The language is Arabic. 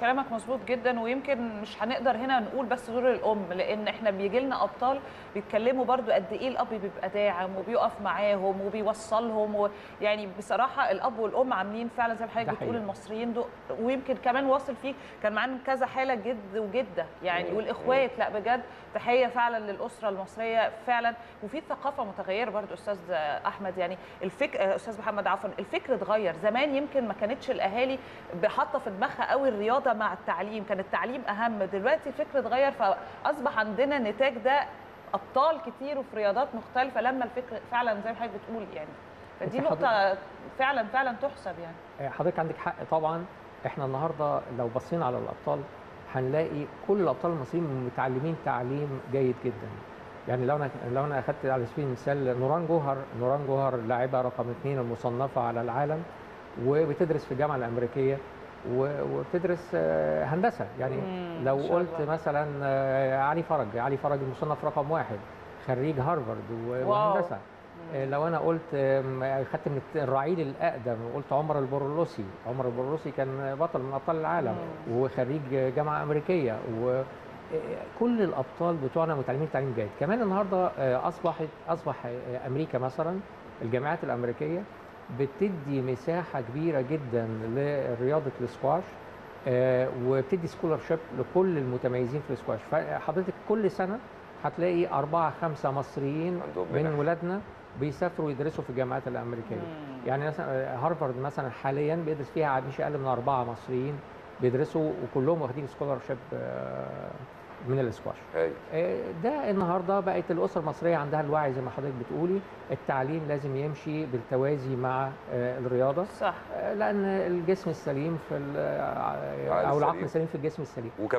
كلامك مظبوط جدا، ويمكن مش هنقدر هنا نقول بس دور الام، لان احنا بيجي لنا ابطال بيتكلموا برضو قد ايه الاب بيبقى داعم وبيقف معاهم وبيوصلهم يعني بصراحه الاب والام عاملين فعلا زي ما حضرتك بتقول المصريين دول، ويمكن كمان واصل فيك كان معانا كذا حاله جد وجده يعني والاخوات، لا بجد تحيه فعلا للاسره المصريه فعلا. وفي ثقافه متغيره برضو استاذ احمد، يعني استاذ محمد عفوا، الفكر اتغير. زمان يمكن ما كانتش الاهالي حاطه في دماغها قوي الرياضه مع التعليم، كان التعليم أهم. دلوقتي الفكر اتغير، فأصبح عندنا النتاج ده أبطال كتير وفي رياضات مختلفة لما الفكر فعلا زي ما حضرتك بتقول يعني، فدي نقطة فعلا فعلا تحسب يعني. حضرتك عندك حق طبعا. احنا النهارده لو بصينا على الأبطال هنلاقي كل الأبطال المصريين متعلمين تعليم جيد جدا. يعني لو انا اخذت على سبيل المثال نوران جوهر لاعبة رقم 2 المصنفة على العالم، وبتدرس في الجامعة الأمريكية وبتدرس هندسة. يعني لو قلت مثلا علي فرج المصنف رقم 1 خريج هارفارد وهندسة. لو أنا قلت خدت من الرعيل الأقدم وقلت عمر البورلوسي كان بطل من أبطال العالم وخريج جامعة أمريكية. وكل الأبطال بتوعنا متعلمين تعليم جيد. كمان النهاردة أصبح أمريكا مثلا الجامعات الأمريكية بتدي مساحة كبيرة جدا لرياضة الاسكواش، وبتدي سكولرشيب لكل المتميزين في الاسكواش. فحضرتك كل سنة هتلاقي 4-5 مصريين من ولادنا بيسافروا يدرسوا في الجامعات الأمريكية. يعني مثلا هارفارد مثلا حاليا بيدرس فيها مش أقل من 4 مصريين بيدرسوا، وكلهم واخدين سكولرشيب من الاسكواش. ده النهارده بقت الاسره المصريه عندها الوعي زي ما حضرتك بتقولي، التعليم لازم يمشي بالتوازي مع الرياضه. صح. لان الجسم السليم او العقل السليم في الجسم السليم.